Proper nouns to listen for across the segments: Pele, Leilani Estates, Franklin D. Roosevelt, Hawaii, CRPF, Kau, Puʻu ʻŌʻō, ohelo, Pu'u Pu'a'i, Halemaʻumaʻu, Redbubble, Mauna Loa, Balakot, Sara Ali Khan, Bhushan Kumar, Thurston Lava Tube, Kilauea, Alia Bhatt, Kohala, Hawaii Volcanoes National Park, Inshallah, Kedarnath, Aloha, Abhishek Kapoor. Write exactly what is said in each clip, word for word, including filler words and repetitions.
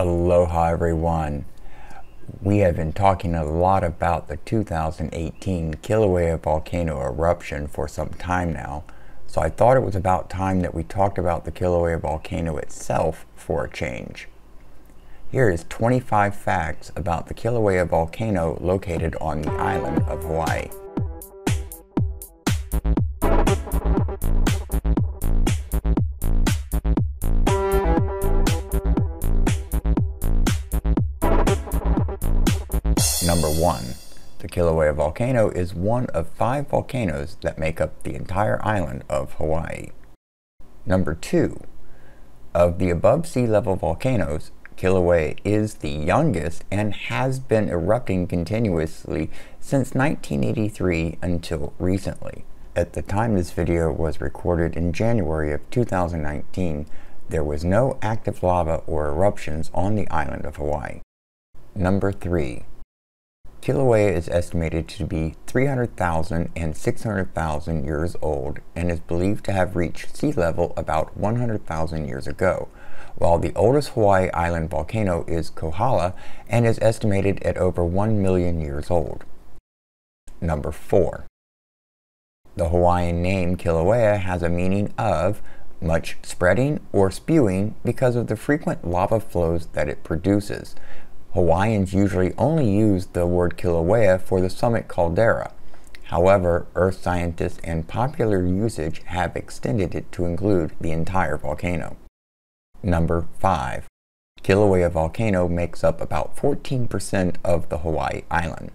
Aloha everyone. We have been talking a lot about the two thousand eighteen Kilauea volcano eruption for some time now, so I thought it was about time that we talked about the Kilauea volcano itself for a change. Here is twenty-five facts about the Kilauea volcano located on the island of Hawaii. Number one, the Kilauea volcano is one of five volcanoes that make up the entire island of Hawaii. Number two, of the above sea level volcanoes, Kilauea is the youngest and has been erupting continuously since nineteen eighty-three until recently. At the time this video was recorded in January of two thousand nineteen, there was no active lava or eruptions on the island of Hawaii. Number three. Kilauea is estimated to be three hundred thousand and six hundred thousand years old and is believed to have reached sea level about one hundred thousand years ago, while the oldest Hawaii island volcano is Kohala and is estimated at over one million years old. Number four. The Hawaiian name Kilauea has a meaning of much spreading or spewing because of the frequent lava flows that it produces. Hawaiians usually only use the word Kilauea for the summit caldera. However, earth scientists and popular usage have extended it to include the entire volcano. Number five. Kilauea volcano makes up about fourteen percent of the Hawaii island.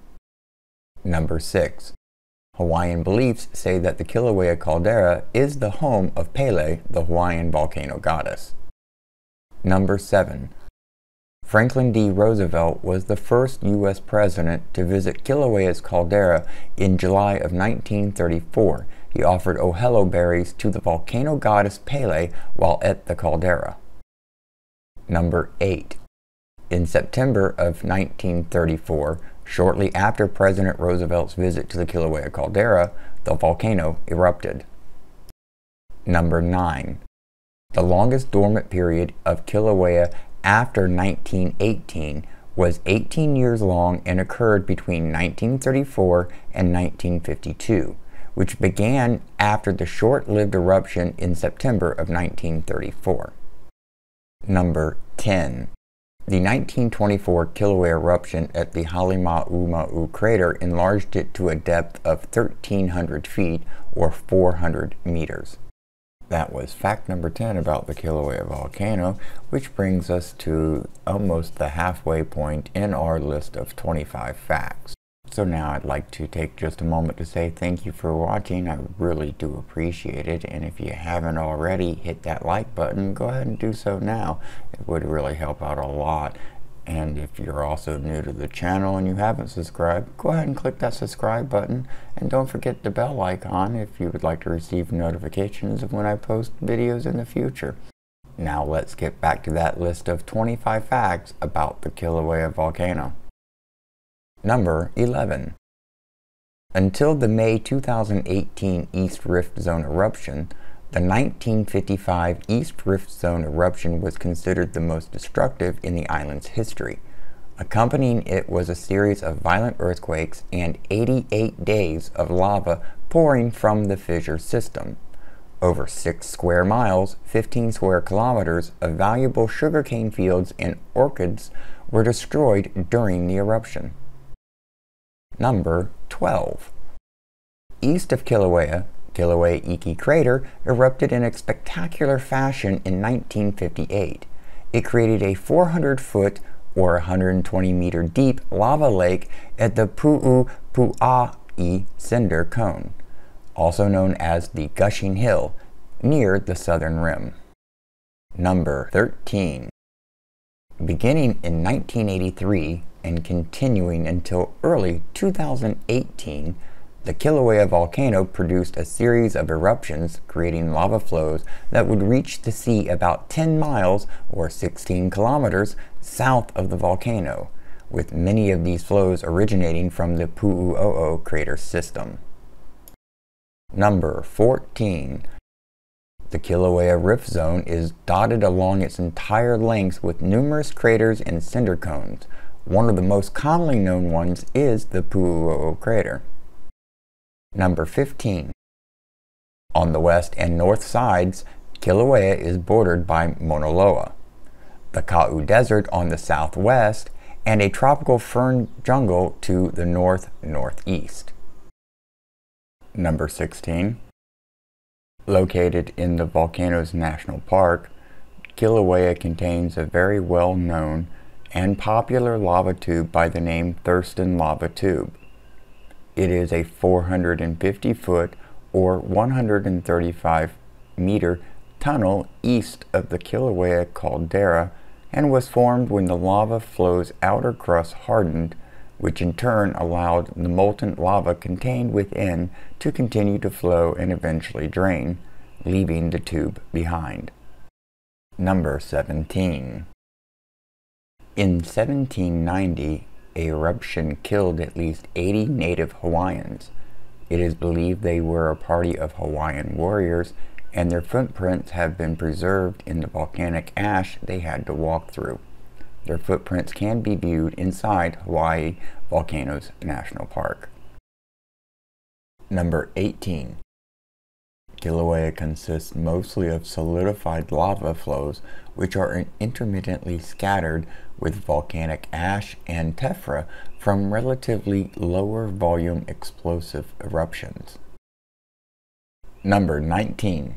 Number six. Hawaiian beliefs say that the Kilauea caldera is the home of Pele, the Hawaiian volcano goddess. Number seven. Franklin D. Roosevelt was the first U S president to visit Kilauea's caldera in July of nineteen thirty-four. He offered ohelo berries to the volcano goddess Pele while at the caldera. Number eight. In September of nineteen thirty-four, shortly after President Roosevelt's visit to the Kilauea caldera, the volcano erupted. Number nine. The longest dormant period of Kilauea after nineteen eighteen was eighteen years long and occurred between nineteen thirty-four and nineteen fifty-two, which began after the short-lived eruption in September of nineteen thirty-four. Number ten. The nineteen twenty-four Kilauea eruption at the Halemaʻumaʻu crater enlarged it to a depth of thirteen hundred feet or four hundred meters. That was fact number ten about the Kilauea volcano, which brings us to almost the halfway point in our list of twenty-five facts. So now I'd like to take just a moment to say thank you for watching. I really do appreciate it, and if you haven't already, hit that like button. Go ahead and do so now. It would really help out a lot. And if you're also new to the channel and you haven't subscribed, go ahead and click that subscribe button, and don't forget the bell icon if you would like to receive notifications of when I post videos in the future. Now let's get back to that list of twenty-five facts about the Kilauea volcano. Number eleven. Until the May two thousand eighteen East Rift Zone eruption, the nineteen fifty-five East Rift Zone eruption was considered the most destructive in the island's history. Accompanying it was a series of violent earthquakes and eighty-eight days of lava pouring from the fissure system. Over six square miles, fifteen square kilometers of valuable sugarcane fields and orchards were destroyed during the eruption. Number twelve. East of Kilauea, Kilauea Iki crater erupted in a spectacular fashion in nineteen fifty-eight. It created a four hundred foot or one hundred twenty meter deep lava lake at the Pu'u Pu'a'i cinder cone, also known as the Gushing Hill, near the southern rim. Number thirteen. Beginning in nineteen eighty-three and continuing until early two thousand eighteen, the Kilauea volcano produced a series of eruptions, creating lava flows that would reach the sea about ten miles or sixteen kilometers south of the volcano, with many of these flows originating from the Puʻu ʻŌʻō crater system. Number fourteen. The Kilauea Rift Zone is dotted along its entire length with numerous craters and cinder cones. One of the most commonly known ones is the Puʻu ʻŌʻō crater. Number fifteen. On the west and north sides, Kilauea is bordered by Mauna Loa, the Kau Desert on the southwest, and a tropical fern jungle to the north-northeast. Number sixteen. Located in the Volcanoes National Park, Kilauea contains a very well-known and popular lava tube by the name Thurston Lava Tube. It is a four hundred fifty foot or one hundred thirty-five meter tunnel east of the Kilauea caldera and was formed when the lava flow's outer crust hardened, which in turn allowed the molten lava contained within to continue to flow and eventually drain, leaving the tube behind. Number seventeen. In seventeen ninety, an eruption killed at least eighty native Hawaiians. It is believed they were a party of Hawaiian warriors, and their footprints have been preserved in the volcanic ash they had to walk through. Their footprints can be viewed inside Hawaii Volcanoes National Park. Number eighteen. Kilauea consists mostly of solidified lava flows, which are intermittently scattered with volcanic ash and tephra from relatively lower volume explosive eruptions. Number nineteen.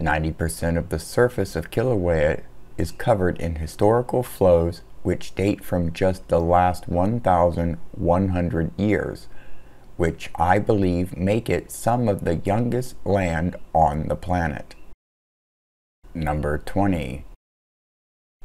ninety percent of the surface of Kilauea is covered in historical flows which date from just the last one thousand one hundred years, which I believe make it some of the youngest land on the planet. Number twenty.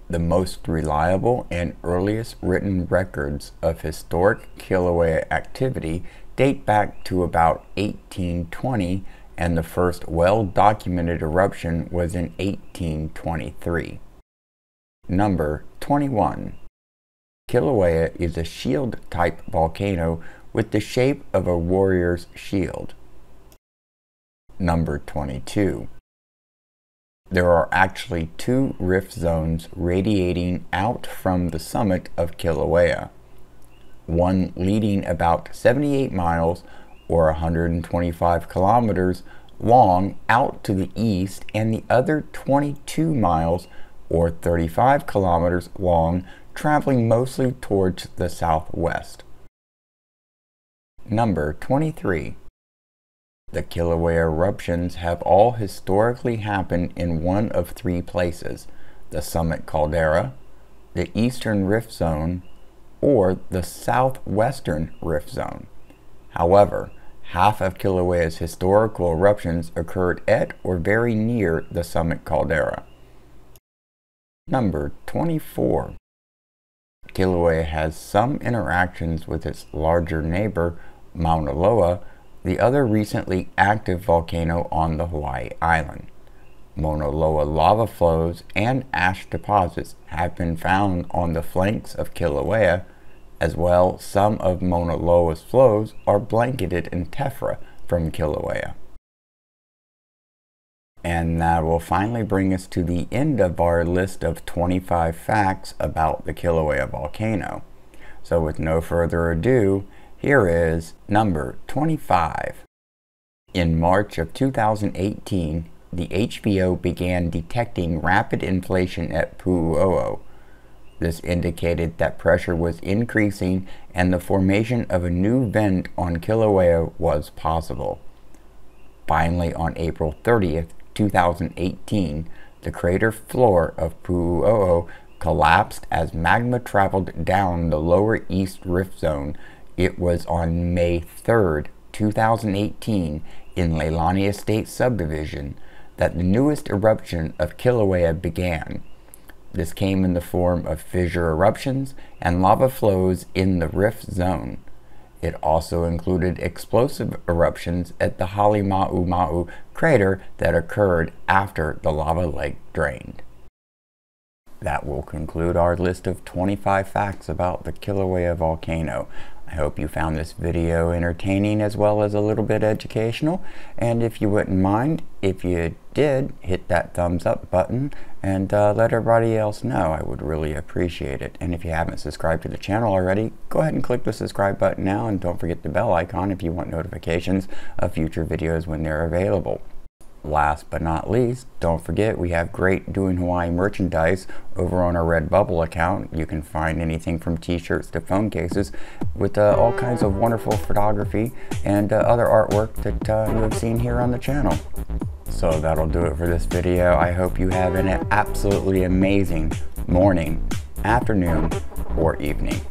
The most reliable and earliest written records of historic Kilauea activity date back to about eighteen twenty, and the first well-documented eruption was in eighteen twenty-three. Number twenty-one. Kilauea is a shield-type volcano with the shape of a warrior's shield. Number twenty-two. There are actually two rift zones radiating out from the summit of Kilauea, one leading about seventy-eight miles or one hundred twenty-five kilometers long out to the east, and the other twenty-two miles or thirty-five kilometers long, traveling mostly towards the southwest. Number twenty-three. The Kilauea eruptions have all historically happened in one of three places: the summit caldera, the eastern rift zone, or the southwestern rift zone. However, half of Kilauea's historical eruptions occurred at or very near the summit caldera. Number twenty-four. Kilauea has some interactions with its larger neighbor, Mauna Loa, the other recently active volcano on the Hawaii island. Mauna Loa lava flows and ash deposits have been found on the flanks of Kilauea. As well, some of Mauna Loa's flows are blanketed in tephra from Kilauea. And that will finally bring us to the end of our list of twenty-five facts about the Kilauea volcano. So with no further ado, here is number twenty-five. In March of two thousand eighteen, the H B O began detecting rapid inflation at Puʻu ʻŌʻō. This indicated that pressure was increasing and the formation of a new vent on Kilauea was possible. Finally, on April thirtieth, two thousand eighteen, the crater floor of Puʻu ʻŌʻō collapsed as magma traveled down the lower east rift zone. It was on May third, two thousand eighteen, in Leilani Estates subdivision that the newest eruption of Kilauea began. This came in the form of fissure eruptions and lava flows in the rift zone. It also included explosive eruptions at the Halemaʻumaʻu crater that occurred after the lava lake drained. That will conclude our list of twenty-five facts about the Kilauea volcano. I hope you found this video entertaining as well as a little bit educational, and if you wouldn't mind, if you did, hit that thumbs up button and uh, let everybody else know. I would really appreciate it. And if you haven't subscribed to the channel already, go ahead and click the subscribe button now, and don't forget the bell icon if you want notifications of future videos when they're available. Last but not least, don't forget we have great Doing Hawaii merchandise over on our Redbubble account. You can find anything from t-shirts to phone cases with uh, all kinds of wonderful photography and uh, other artwork that uh, you have seen here on the channel. So that'll do it for this video. I hope you have an absolutely amazing morning, afternoon, or evening.